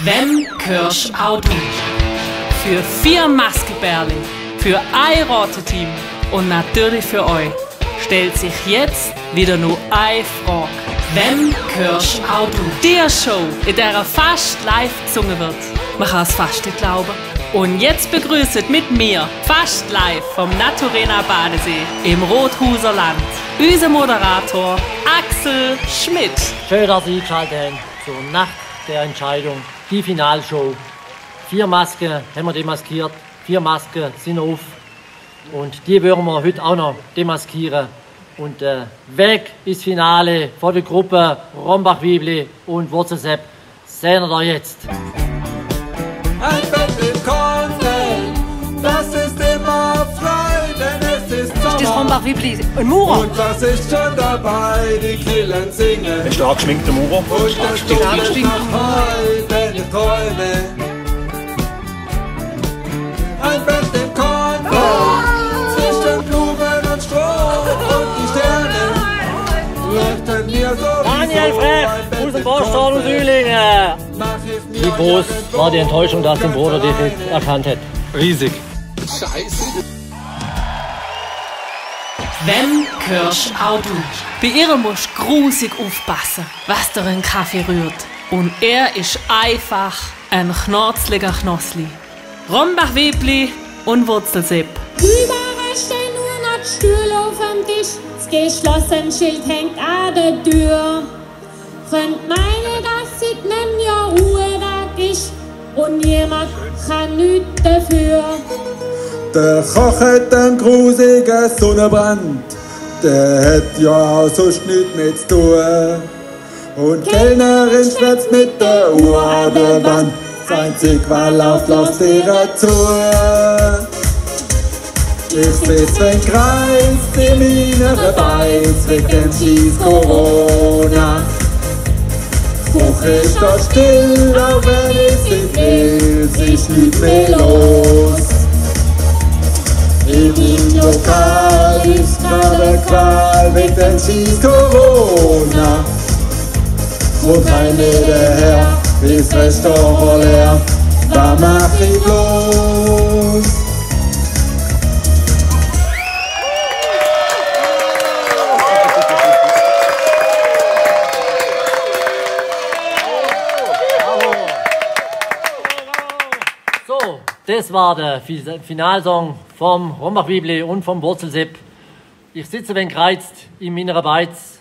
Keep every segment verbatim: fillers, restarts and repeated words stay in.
Wem Kirsch Auto. Für vier Maskebärli, für ein Rote-Team und natürlich für euch stellt sich jetzt wieder nur eine Frage. Wem Kirsch Auto? Der Show, in der fast live gesungen wird. Man kann es fast nicht glauben. Und jetzt begrüßt mit mir, fast live vom Naturena Badesee im Rothauser Land, unser Moderator Axel Schmidt. Schön, dass Sie eingeschaltet haben zur Nacht der Entscheidung, die Finalshow. Vier Masken haben wir demaskiert, vier Masken sind auf und die werden wir heute auch noch demaskieren. Und äh, weg ist Finale von der Gruppe Rombachwiibli und Wurzelsepp. Sehen wir da jetzt. Ein Bett im Kornfeld, das ist immer frei, denn es ist Sommer. Das Rombachwiibli ein Maurer. Und das ist schon dabei, die Killen singen. Ein stark geschminkter Maurer. Und das stinkt nach denn ich träume. Ein Bett im Kornfeld, oh, zwischen Blumen und Stroh. Und die Sterne leuchten mir so. Daniel Frech, unser Vorstand aus Ühlingen. Wie groß war die Enttäuschung, dass den Bruder das nicht erkannt hat? Riesig. Scheiße. Wem Kirsch Auto. Bei ihr musst du grusig aufpassen, was dir in Kaffee rührt. Und er ist einfach ein knorzliger Knossli. Rombachwiibli und Wurzelsepp. Überall stehen nur noch Stühle auf dem Tisch. Das geschlossene Schild hängt an der Tür. Freund meine, dass ich nimm ja Ruhe, da ist. Und jemand kann nichts dafür. Der Koch hat einen grusigen Sonnenbrand. Der hat ja sonst nichts mehr zu tun. Und die Kellnerin schwätzt mit der Uhr an der Wand. Das einzig war laut, lauf ihrer Tour. Ich weiß, wenn kreist die Mine weiß, wegen dem Schieß Corona. Spruch ist doch still, auch wenn ich sie will, sich nicht mehr los. In dem Lokal ist gerade Qual, wegen dem Schieß Corona. Und eine der Herr. Ist Restaurant leer, da mach ich los. So, das war der Finalsong vom Rombachwiibli und vom Wurzelsepp. Ich sitze, wenn kreizt, im Inneren Beiz.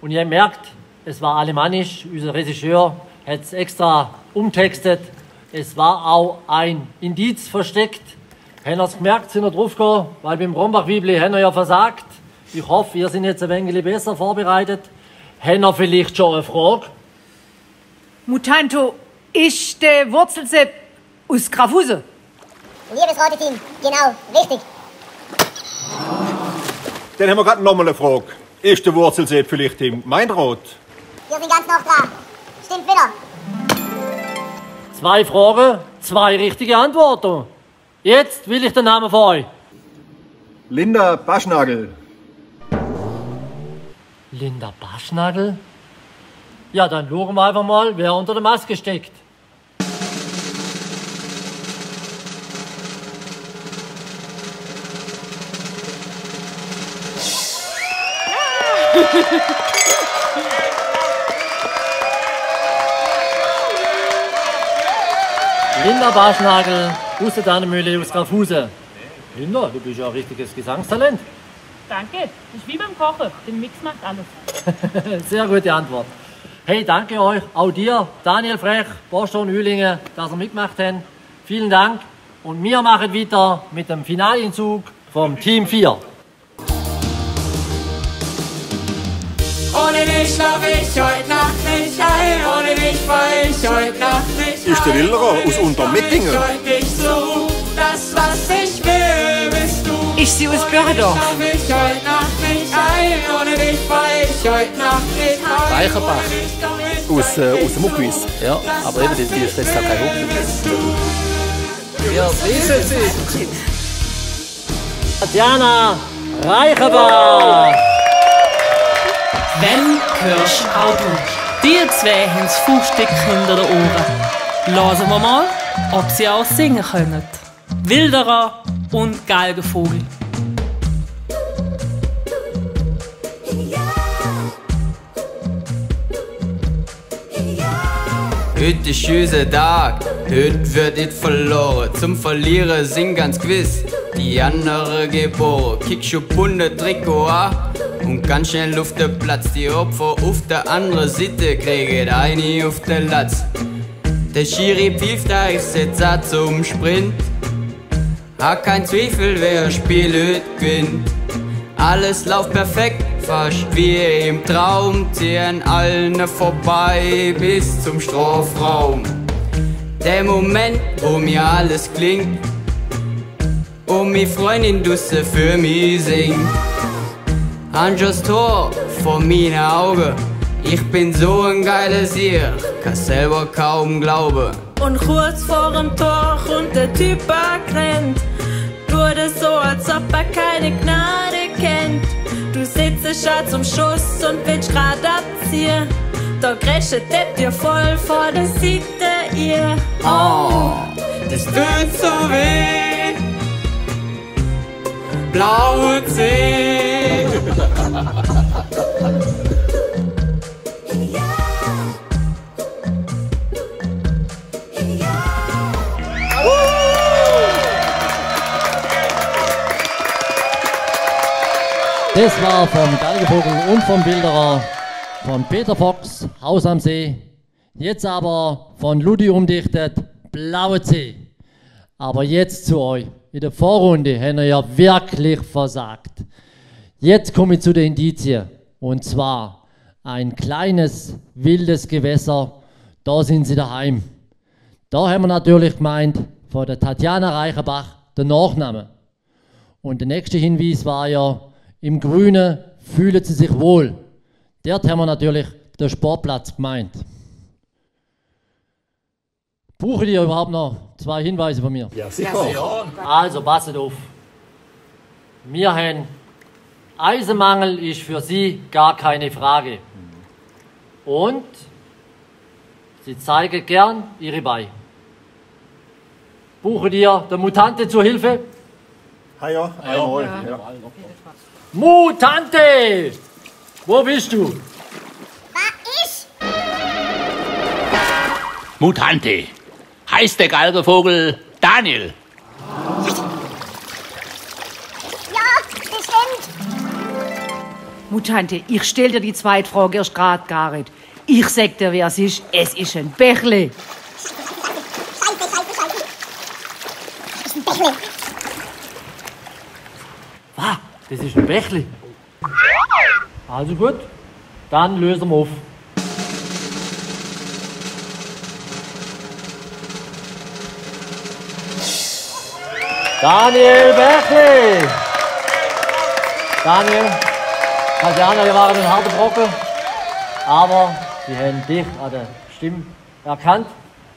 Und ihr merkt, es war alemannisch, unser Regisseur hat es extra umtextet. Es war auch ein Indiz versteckt. Haben ihr es gemerkt, sind wir draufgekommen, weil beim Rombachwiibli haben wir ja versagt. Ich hoffe, ihr seid jetzt ein wenig besser vorbereitet. Haben ihr vielleicht schon eine Frage? Mutanto, ist der Wurzelsepp aus Grafuse? Liebes Rote-Team, genau, richtig. Dann haben wir gerade nochmal eine Frage. Ist der Wurzelsepp vielleicht im Gemeinderat? Wir sind ganz noch dran. Stimmt wieder. Zwei Fragen, zwei richtige Antworten. Jetzt will ich den Namen von euch. Linda Baschnagel. Linda Baschnagel? Ja, dann schauen wir einfach mal, wer unter der Maske steckt. Linda Baschnagel aus der Tannenmühle aus Grafuse. Linda, du bist ja ein richtiges Gesangstalent. Danke, das ist wie beim Kochen, den Mix macht alles. Sehr gute Antwort. Hey, danke euch, auch dir, Daniel Frech, Bosch und Ühlingen, dass ihr mitgemacht habt. Vielen Dank und wir machen weiter mit dem Finaleinzug vom Team vier. Ohne dich schlaf ich heute Nacht nicht ein, ohne dich fall ich heute Nacht nicht ein. Ist der Wilderer aus Untermettingen? So, das, was ich will, bist du. Ich sehe aus Bördorf. Ohne dich schlaf ich heute Nacht nicht ein, ohne dich fall ich heute Nacht nicht ein. Reichenbach, aus, äh, aus dem Muckwies. Ja, aber eben, die ist jetzt auch kein Hochwies. Ja, wissen Sie. Tatjana Reichbach. Wem Kirsch Auto. Die zwei haben das Fußstück hinter den Ohren. Hören wir mal, ob sie auch singen können. Wilderer und Galgenvogel. Heute ist unser Tag, heute wird nicht verloren. Zum Verlierer sind ganz gewiss die anderen geboren. Kick schon bunte Trikot an und ganz schnell auf den Platz. Die Opfer auf der anderen Seite kriegen eine auf den Latz. Der Schiri pfeift, da ist jetzt auch zum Sprint. Hat kein Zweifel, wer spielt heute gewinnt. Alles läuft perfekt, fast wie im Traum, ziehen allen vorbei bis zum Strafraum. Der Moment, wo mir alles klingt und mi Freundin Dusse für mich singt. An das Tor vor meinen Augen, ich bin so ein geiler Sieg, kann selber kaum glauben. Und kurz vor dem Tor kommt der Typ angerannt, wurde so, als ob er keine Gnade kennt. Du sitzt schon zum Schuss und willst grad abziehen. Da grätscht der dir voll vor der Seite ihr. Oh, das tut so weh. Blaue Zeh. Das war vom Galgenvogel und vom Wilderer, von Peter Fox, Haus am See. Jetzt aber von Luddi umdichtet, Blaue See. Aber jetzt zu euch. In der Vorrunde haben wir ja wirklich versagt. Jetzt komme ich zu den Indizien. Und zwar ein kleines, wildes Gewässer. Da sind sie daheim. Da haben wir natürlich gemeint, von der Tatjana Reichbach, der Nachname. Und der nächste Hinweis war ja, im Grünen fühlen sie sich wohl. Dort haben wir natürlich den Sportplatz gemeint. Brauche ich überhaupt noch zwei Hinweise von mir? Ja, sicher. Also, passet auf. Wir haben Eisenmangel ist für sie gar keine Frage. Und sie zeigen gern ihre Beine. Brauche dir der Mutante zur Hilfe? Ja, ja, einmal. Ja. Ja. Mutante! Wo bist du? Was ich? Mutante. Heißt der Galgenvogel Daniel? Ja, bestimmt. Mutante, ich stell dir die zweite Frage erst grad, Garit. Ich sag dir, wer es ist. Es ist ein Bechli. Scheiße, scheiße, scheiße. Es ist ein Bechli. Was? Das ist ein Bechli. Also gut, dann lösen wir auf. Daniel Bechli! Daniel, Tatjana, wir waren ein harter Brocken, aber Sie haben dich an der Stimme erkannt.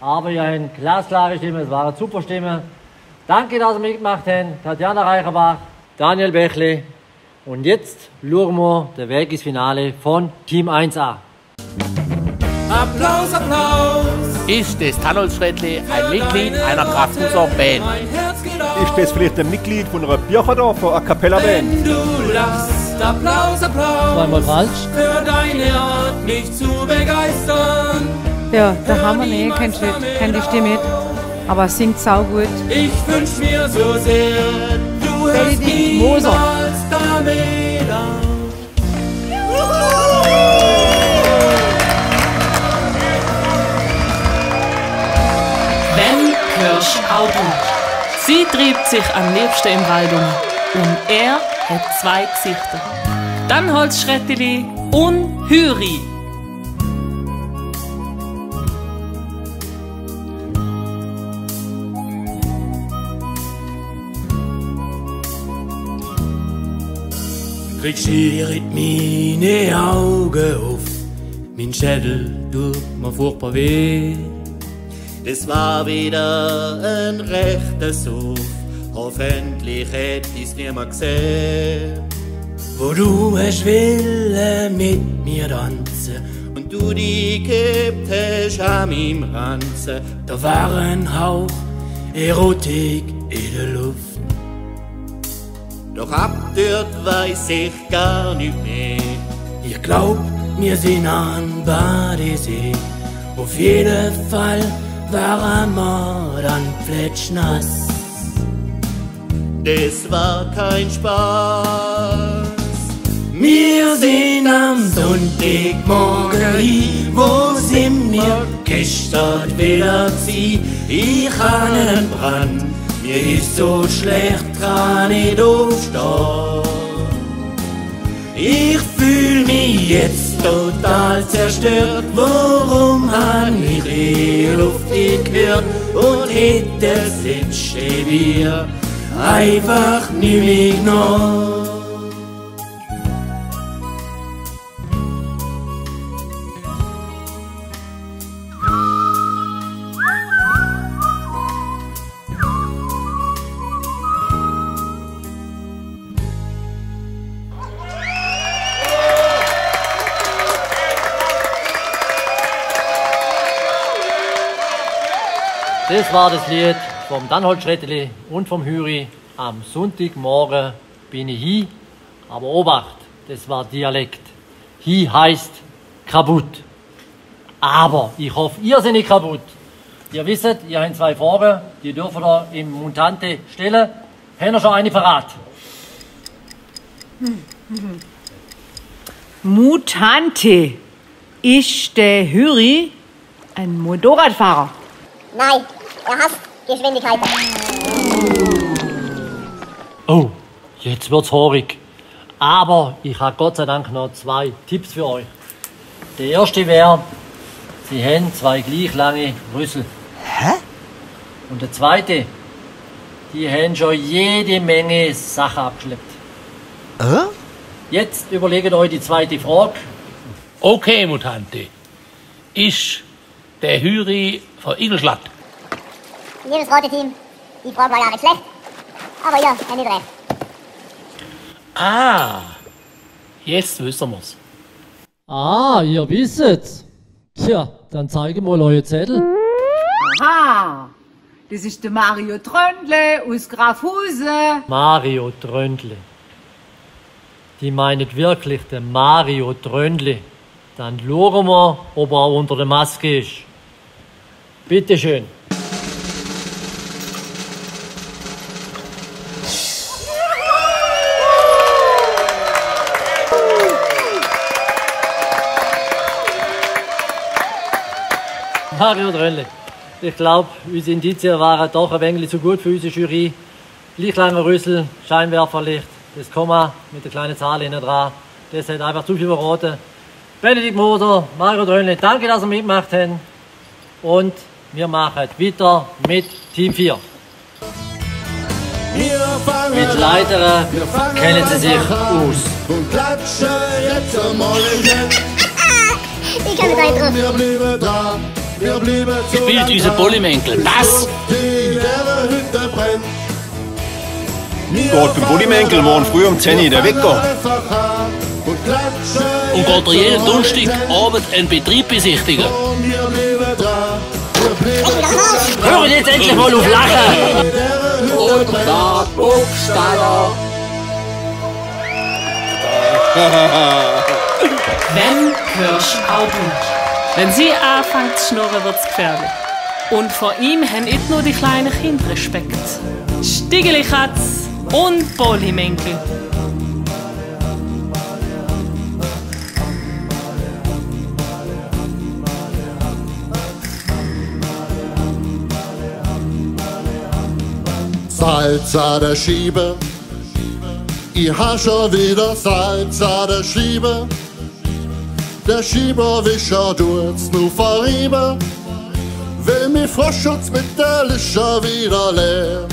Aber ihr habt eine glasklare Stimme, es war eine super Stimme. Danke, dass ihr mitgemacht habt, Tatjana Reicherbach. Daniel Bechli. Und jetzt schauen wir der Weg ins Finale von Team eins a. Applaus, Applaus! Ist das Tannholzschrättele ein Mitglied einer Grafuser Band? Ist das vielleicht ein Mitglied von einer Biercherdorfer A Cappella Band? Wenn du lachst, Applaus, Applaus! Zweimal falsch. Für deine Art mich zu begeistern. Ja, da haben wir nicht, kennt die Stimme nicht. Aber singt saugut. Ich wünsch mir so sehr, Benedikt Moser. Ben Kirsch Augen. Sie treibt sich am liebsten im Wald um. Und er hat zwei Gesichter. Tannholzschrättele und Hüri. Kriegst ihr meine Augen auf, mein Schädel tut mir furchtbar weh. Das war wieder ein rechter Suff, hoffentlich hätt ich's nimmer gesehen. Wo du hast willen mit mir tanzen und du die gehabt hast an meinem Ranzen, da war ein Hauch Erotik in der Luft. Doch ab dort weiss ich gar nicht mehr. Ich glaub, wir sind an Badesee. Auf jeden Fall war wir dann plätschnass. Das war kein Spaß. Wir sind am Sonntagmorgen hin, wo sind wir gestern wieder zieh? Ich habe einen Brand, mir ist so schlecht, kann nicht aufstehen. Ich fühl mich jetzt total zerstört, warum hab ich die Luft gekürt und hätte das letzte Bier einfach nicht mehr genommen. Das war das Lied vom Tannholzschrättele und vom Hüri. Am Sonntagmorgen bin ich hi, aber Obacht, das war Dialekt. Hi heißt kaputt. Aber ich hoffe, ihr seid nicht kaputt. Ihr wisst, ihr habt zwei Fragen, die dürfen ihr im Mutante stellen. Habt ihr schon eine parat? Mutante. Ist der Hüri ein Motorradfahrer? Nein. Er hasst Geschwindigkeit. Oh, jetzt wird's haarig. Aber ich habe Gott sei Dank noch zwei Tipps für euch. Der erste wäre, Sie haben zwei gleich lange Rüssel. Hä? Und der zweite, die haben schon jede Menge Sachen abgeschleppt. Äh? Jetzt überlegt euch die zweite Frage. Okay, Mutante. Ist der Hüri von Ingolstadt? Liebes rote Team, die Frage war ja nicht schlecht, aber ihr habt nicht recht. Ah, jetzt wissen wir's. Ah, ihr wisst's. Tja, dann zeige mal euren Zettel. Aha, das ist der Mario Tröndle aus Grafuse. Mario Tröndle. Die meint wirklich den Mario Tröndle. Dann schauen wir, ob er auch unter der Maske ist. Bitte schön. Mario Dröhnli, ich glaube, unsere Indizien waren doch ein wenig zu gut für unsere Jury. Gleich lange Rüssel, Scheinwerferlicht, das Komma mit der kleinen Zahl hinten dran, das hat einfach zu viel verraten. Benedikt Moser, Mario Dröhnli, danke, dass ihr mitgemacht habt. Und wir machen weiter mit Team vier. Mit Leiteren kennen sie sich aus. Und klatschen jetzt einmal im Netz. Ich kann nicht drauf. Wir bleiben dran. Wir bleiben so lange dran. Gespielt unser Bollimänkl. Was? Da hat beim Bollimänkl waren früh um zehn Uhr der Wecker. Und geht er jeden Donnerstag Abend einen Betrieb besichtigen. Hör jetzt endlich mal auf Lachen! Und da Buchstaller! Wenn Kirsch Augen. Wenn sie anfängt zu schnurren, wird's gefährlich. Und vor ihm haben nicht nur die kleinen Kinder Respekt. Stigeli Katz und Bollimänkl. Salz an der Schiebe, ich ha schon wieder Salz an der Schiebe. Der Schieber wischer tut's nur verrieben, will mich Froschschutz mit der Lischer wieder leer.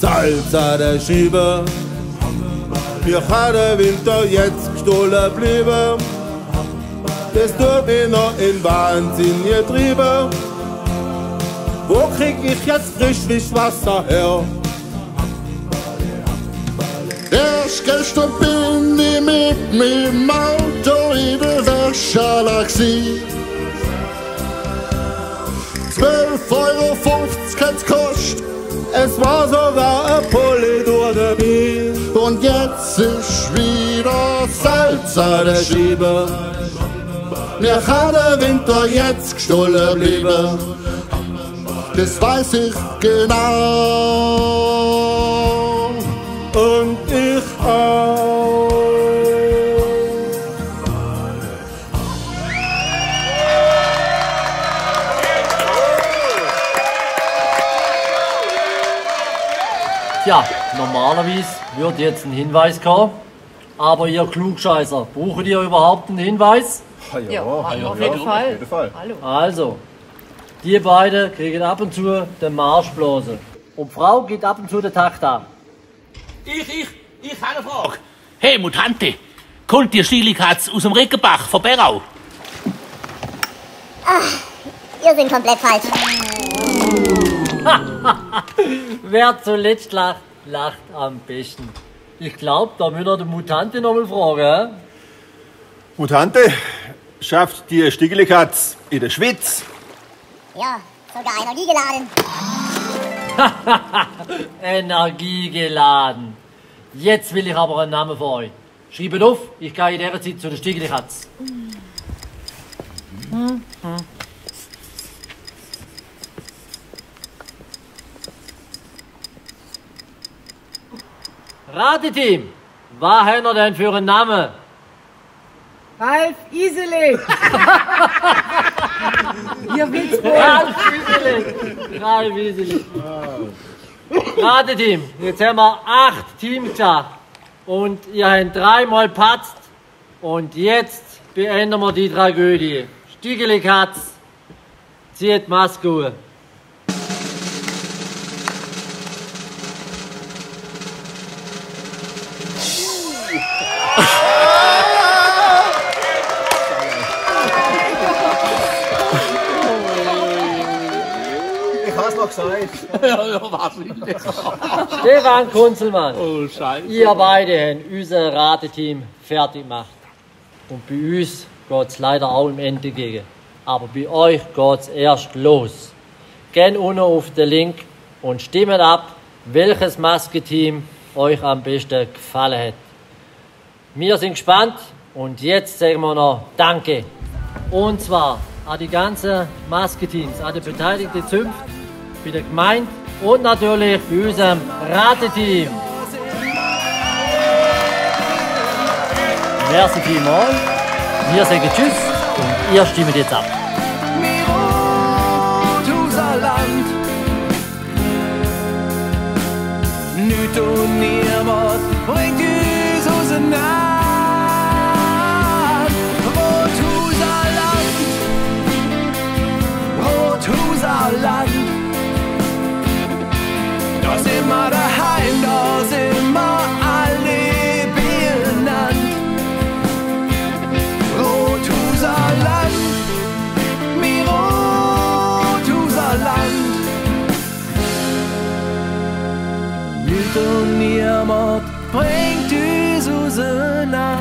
Salz an der Schiebe, mir ha der Winter jetzt gestohlen blieben, das tut mich noch in Wahnsinn getrieben. Wo krieg ich jetzt frisch Wasser her? Erst gestern bin ich mit meinem Auto in der Waschala gsi. zwölf Euro fünfzig hat's gekostet, es war sogar ein Pulli durch der Bier. Und jetzt ist wieder Salz an der Scheibe. Mir kann der Winter jetzt gestohlen bleiben. Das weiß ich genau. Und ich auch. Tja, normalerweise würde jetzt ein Hinweis kommen. Aber ihr Klugscheißer, braucht ihr überhaupt einen Hinweis? Ja, auf jeden Fall. Also, die beiden kriegen ab und zu den Marschblasen. Und die Frau geht ab und zu den Takt an. Ich, ich, ich habe eine Frage. Hey, Mutante, kommt ihr Stigeli Katz aus dem Regenbach von Berau? Ach, ihr seid komplett falsch. Wer zuletzt lacht, lacht am besten. Ich glaube, da müssen wir die Mutante nochmal fragen. Mutante, schafft die Stigeli Katz in der Schweiz? Ja, sogar Energie geladen. Energie geladen. Jetzt will ich aber einen Namen für euch. Schreibt auf, ich gehe in dieser Zeit zu der Stigeli Katz. Mhm. Rateteam, was haben wir denn für einen Namen? Ralf Iselig. Ihr wisst wohl. Ralf Iselig. Ralf Iselig. Rateteam, jetzt haben wir acht Teams gehabt. Und ihr habt dreimal gepatzt. Und jetzt beenden wir die Tragödie. Stigeli Katz zieht die Maske hoch. Ja, ja, was Stefan Kunzelmann, oh, Scheiße. Ihr beide habt unser Rateteam fertig gemacht. Und bei uns geht es leider auch im Ende entgegen. Aber bei euch geht es erst los. Geht unten auf den Link und stimmt ab, welches Maskenteam euch am besten gefallen hat. Wir sind gespannt und jetzt sagen wir noch Danke. Und zwar an die ganzen Maskenteams, an die beteiligten Zünfte, bei der Gemeinde und natürlich bei unserem Rateteam. Merci vielmals. Wir sagen Tschüss und ihr stimmt jetzt ab. Rothauser Land. Nüt und niemand bringt uns auseinander. Rothauser Land. Rothauser Land. Da sind wir daheim, da sind wir alle benannt. Rothauser Land, mi Rothauser Land. Nüt und niemand bringt uns auseinander.